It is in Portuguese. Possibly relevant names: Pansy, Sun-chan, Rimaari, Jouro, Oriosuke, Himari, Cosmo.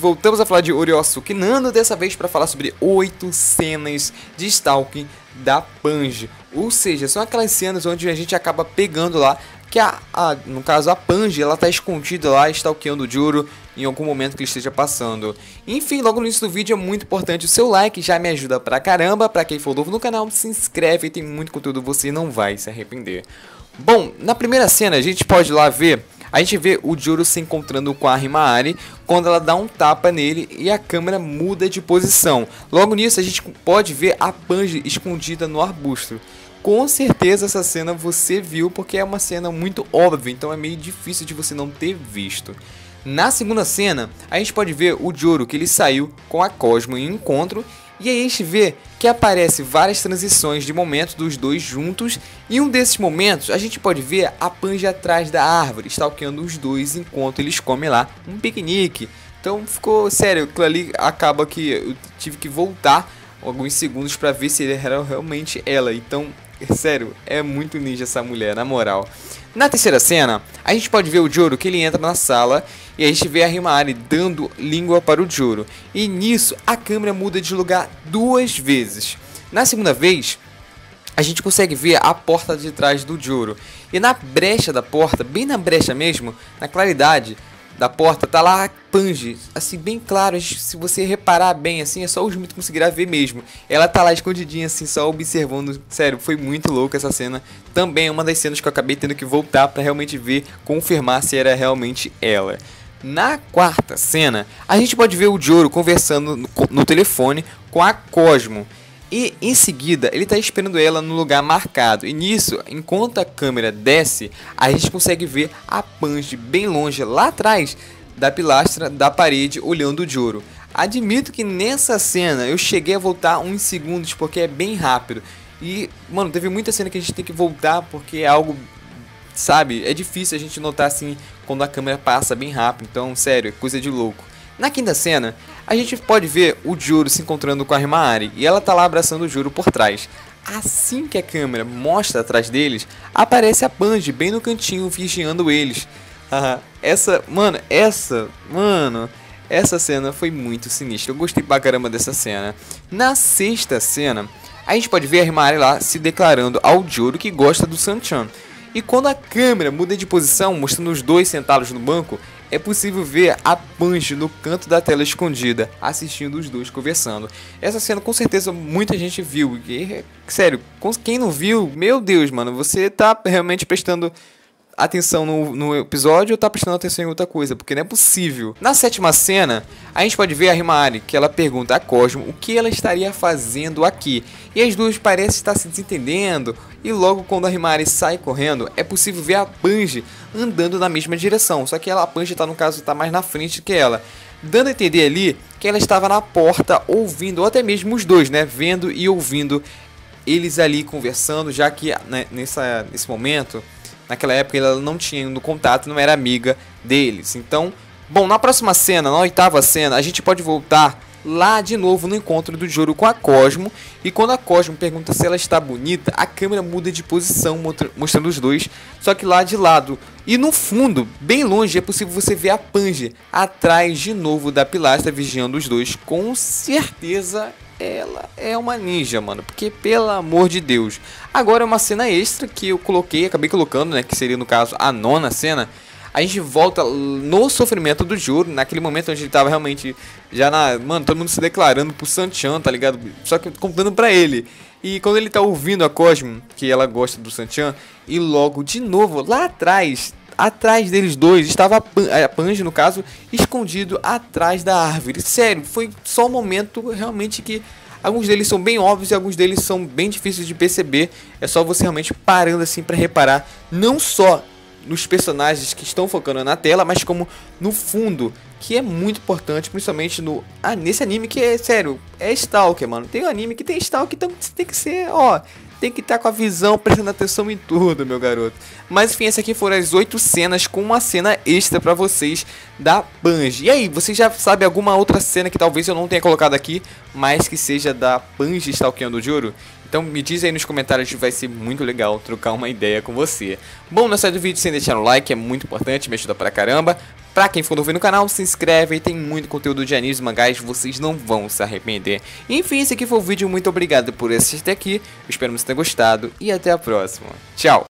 Voltamos a falar de Oriosuke Nano, dessa vez para falar sobre 8 cenas de stalking da Pansy. Ou seja, são aquelas cenas onde a gente acaba pegando lá, que no caso a Pansy, ela tá escondida lá, stalkeando o Jouro em algum momento que ele esteja passando. Enfim, logo no início do vídeo é muito importante o seu like, já me ajuda pra caramba. Pra quem for novo no canal, se inscreve, tem muito conteúdo, você não vai se arrepender. Bom, na primeira cena a gente pode lá ver, a gente vê o Jouro se encontrando com a Himari, quando ela dá um tapa nele e a câmera muda de posição. Logo nisso a gente pode ver a Pansy escondida no arbusto. Com certeza essa cena você viu, porque é uma cena muito óbvia, então é meio difícil de você não ter visto. Na segunda cena, a gente pode ver o Jouro que ele saiu com a Cosmo em encontro, e aí a gente vê que aparece várias transições de momentos dos dois juntos, e um desses momentos a gente pode ver a Pansy atrás da árvore, stalkeando os dois enquanto eles comem lá um piquenique. Então ficou sério, aquilo ali acaba que eu tive que voltar alguns segundos para ver se era realmente ela, então... Sério, é muito ninja essa mulher, na moral. Na terceira cena, a gente pode ver o Jouro que ele entra na sala e a gente vê a Rimaari dando língua para o Jouro. E nisso, a câmera muda de lugar 2 vezes. Na segunda vez, a gente consegue ver a porta de trás do Jouro. E na brecha da porta, bem na brecha mesmo, na claridade da porta, tá lá a Pansy, assim, bem claro, se você reparar bem, assim, é só os mitos conseguirá ver mesmo. Ela tá lá escondidinha, assim, só observando, sério, foi muito louca essa cena. Também é uma das cenas que eu acabei tendo que voltar pra realmente ver, confirmar se era realmente ela. Na quarta cena, a gente pode ver o Jouro conversando no telefone com a Cosmo. E em seguida ele está esperando ela no lugar marcado, e nisso, enquanto a câmera desce, a gente consegue ver a Pansy bem longe lá atrás da pilastra da parede olhando o Jouro. Admito que nessa cena eu cheguei a voltar uns segundos porque é bem rápido, e mano, teve muita cena que a gente tem que voltar porque é algo, sabe, é difícil a gente notar assim quando a câmera passa bem rápido, então sério, é coisa de louco. Na quinta cena, a gente pode ver o Jouro se encontrando com a Rimaari e ela tá lá abraçando o Jouro por trás. Assim que a câmera mostra atrás deles, aparece a Pansy bem no cantinho vigiando eles. Essa cena foi muito sinistra, eu gostei pra caramba dessa cena. Na sexta cena, a gente pode ver a Rimaari lá se declarando ao Jouro que gosta do Sun-chan. E quando a câmera muda de posição, mostrando os dois sentados no banco, é possível ver a Pansy no canto da tela escondida, assistindo os dois conversando. Essa cena com certeza muita gente viu. E, sério, quem não viu, meu Deus, mano, você tá realmente prestando atenção no episódio ou tá prestando atenção em outra coisa, porque não é possível. Na sétima cena, a gente pode ver a Rimaari, que ela pergunta a Cosmo o que ela estaria fazendo aqui. E as duas parecem estar se desentendendo, e logo quando a Rimaari sai correndo, é possível ver a Pansy andando na mesma direção, só que a Pansy tá, no caso, tá mais na frente que ela, dando a entender ali que ela estava na porta ouvindo, ou até mesmo os dois, né, vendo e ouvindo eles ali conversando, já que né, nesse momento... Naquela época ela não tinha no contato, não era amiga deles. Então, bom, na próxima cena, na oitava cena, a gente pode voltar lá de novo no encontro do Jouro com a Cosmo. E quando a Cosmo pergunta se ela está bonita, a câmera muda de posição, mostrando os dois, só que lá de lado. E no fundo, bem longe, é possível você ver a Pansy atrás de novo da pilastra, vigiando os dois. Com certeza... ela é uma ninja, mano, porque pelo amor de Deus. Agora uma cena extra que eu coloquei, acabei colocando, né, que seria no caso a nona cena. A gente volta no sofrimento do Jouro, naquele momento onde ele tava realmente já mano, todo mundo se declarando pro Sun-chan, tá ligado? Só que contando pra ele. E quando ele tá ouvindo a Cosmo, que ela gosta do Sun-chan, e logo de novo lá atrás... Atrás deles dois estava a Pansy, no caso, escondido atrás da árvore. Sério, foi só um momento realmente que alguns deles são bem óbvios e alguns deles são bem difíceis de perceber. É só você realmente parando assim para reparar, não só nos personagens que estão focando na tela, mas como no fundo, que é muito importante, principalmente nesse anime que é, sério, é stalker, mano. Tem um anime que tem stalker, então você tem que ser, ó... Tem que estar com a visão, prestando atenção em tudo, meu garoto. Mas enfim, essas aqui foram as 8 cenas com uma cena extra pra vocês da Pansy. E aí, vocês já sabem alguma outra cena que talvez eu não tenha colocado aqui, mas que seja da Pansy stalkeando o Jouro? Então me diz aí nos comentários, vai ser muito legal trocar uma ideia com você. Bom, não sai do vídeo sem deixar um like, é muito importante, me ajuda pra caramba. Pra quem for novo no canal, se inscreve, tem muito conteúdo de animes, mangás, vocês não vão se arrepender. Enfim, esse aqui foi o vídeo, muito obrigado por assistir até aqui, espero que vocês tenham gostado e até a próxima. Tchau!